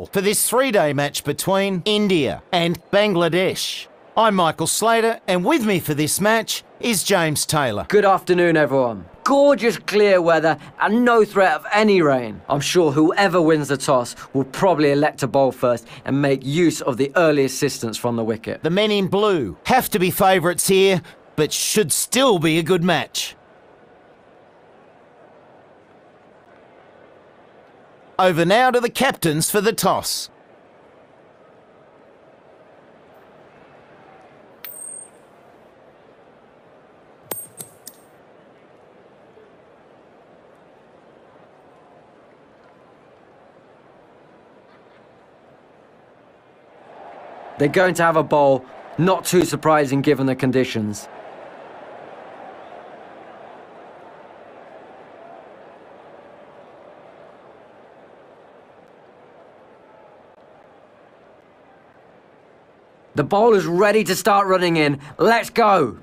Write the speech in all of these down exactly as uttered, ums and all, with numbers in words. Hospital for this three-day match between India and Bangladesh. I'm Michael Slater, and with me for this match is James Taylor. Good afternoon, everyone. Gorgeous clear weather and no threat of any rain. I'm sure whoever wins the toss will probably elect to bowl first and make use of the early assistance from the wicket. The men in blue have to be favourites here, but should still be a good match. Over now to the captains for the toss. They're going to have a bowl, not too surprising given the conditions. The bowler's ready to start running in. Let's go!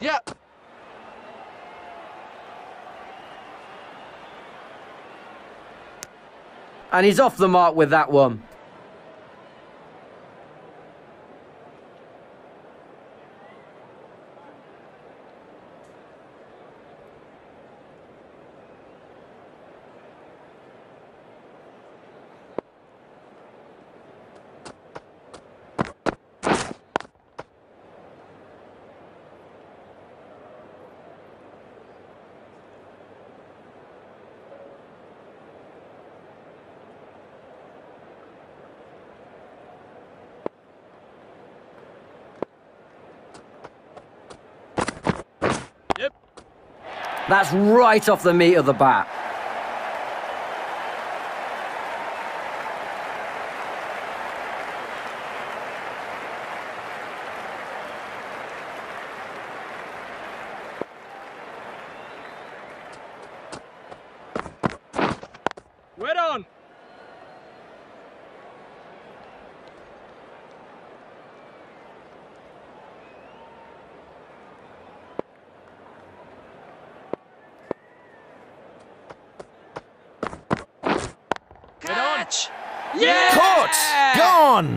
Yep. And he's off the mark with that one. That's right off the meat of the bat. Right on. Yeah! Caught! Gone!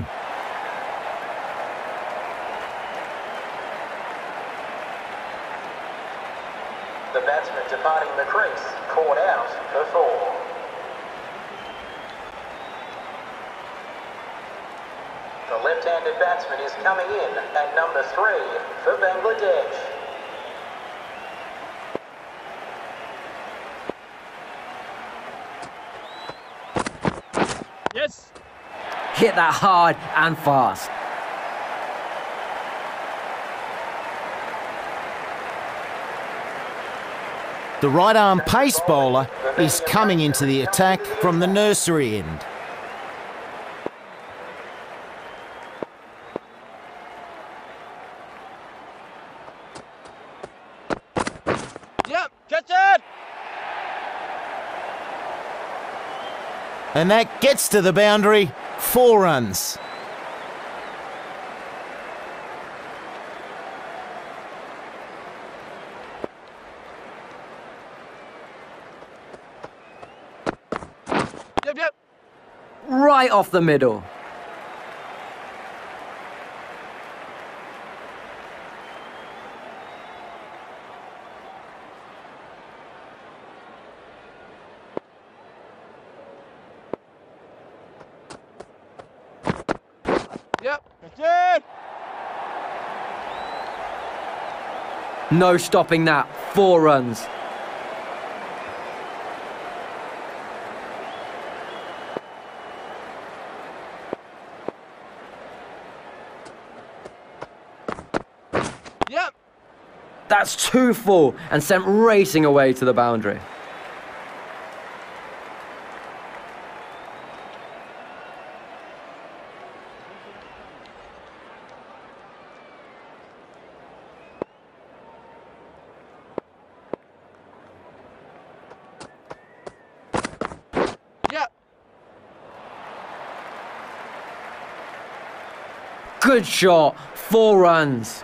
The batsman departing the crease, caught out for four. The left-handed batsman is coming in at number three for Bangladesh. Hit that hard and fast. The right arm pace bowler is coming into the attack from the nursery end. Yep, catch it! And that gets to the boundary. Four runs. Yep, yep. Right off the middle. No stopping that. Four runs. Yep. That's too full and sent racing away to the boundary. Good shot, four runs.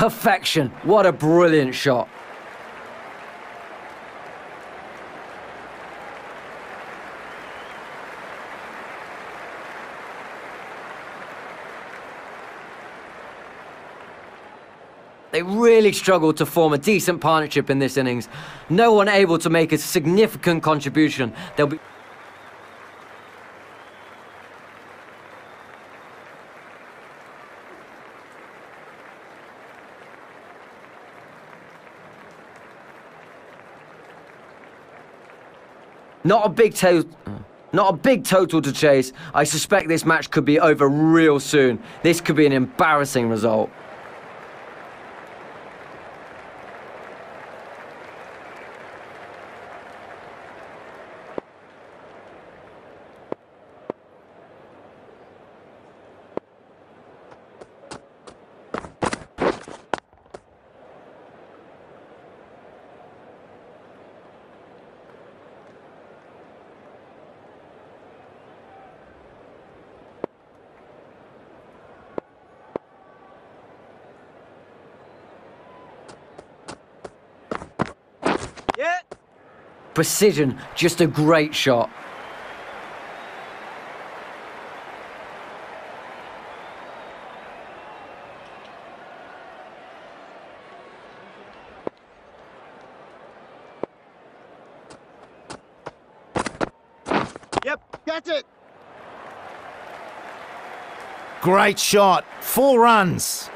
Perfection. What a brilliant shot. They really struggled to form a decent partnership in this innings. No one able to make a significant contribution. They'll be... Not a big to- Not a big total to chase. I suspect this match could be over real soon. This could be an embarrassing result. Precision, just a great shot. Yep, that's it. Great shot, four runs.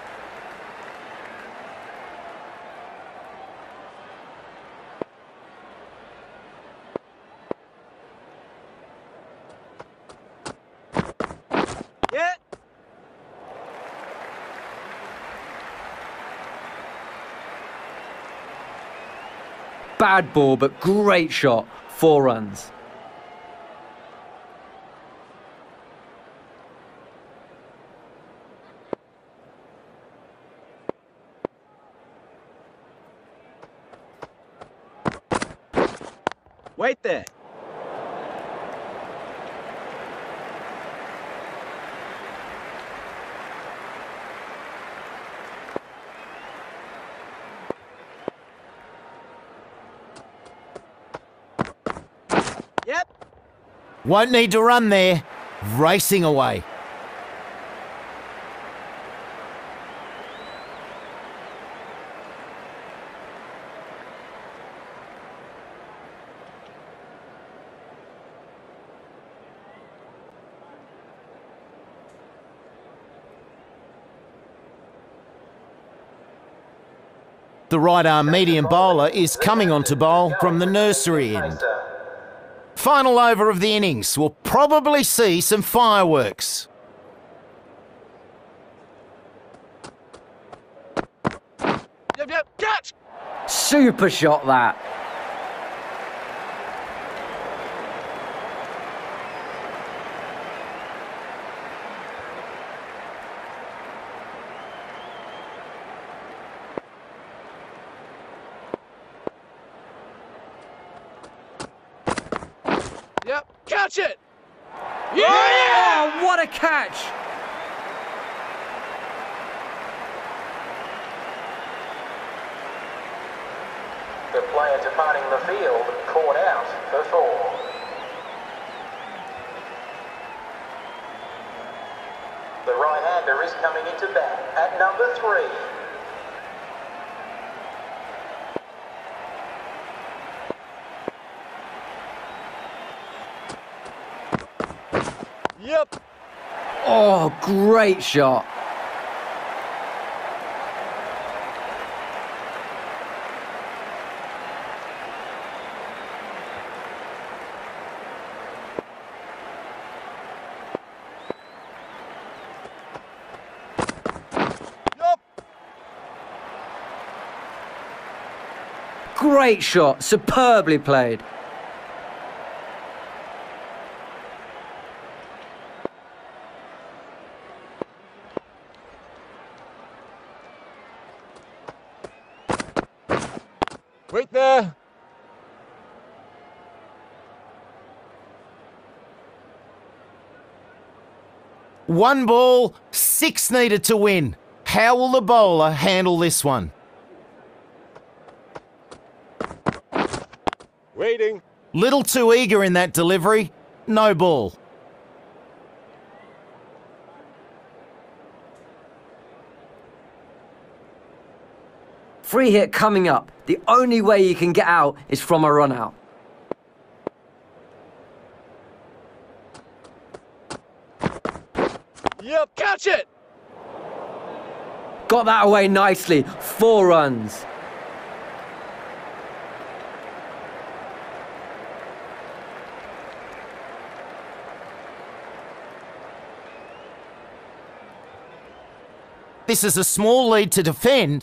Bad ball, but great shot. Four runs. Wait there. Won't need to run there. Racing away. The right arm medium bowler is coming on to bowl from the nursery end. Final over of the innings. We'll probably see some fireworks. Catch! Super shot that. Catch it! Yeah! Oh, what a catch! The player departing the field caught out for four. The right-hander is coming into bat at number three. Yep. Oh, great shot. Yep. Great shot, superbly played. Wait there. One ball, six needed to win. How will the bowler handle this one? Waiting. Little too eager in that delivery. No ball. Free hit coming up. The only way you can get out is from a run out. Yep, catch it! Got that away nicely. Four runs. This is a small lead to defend,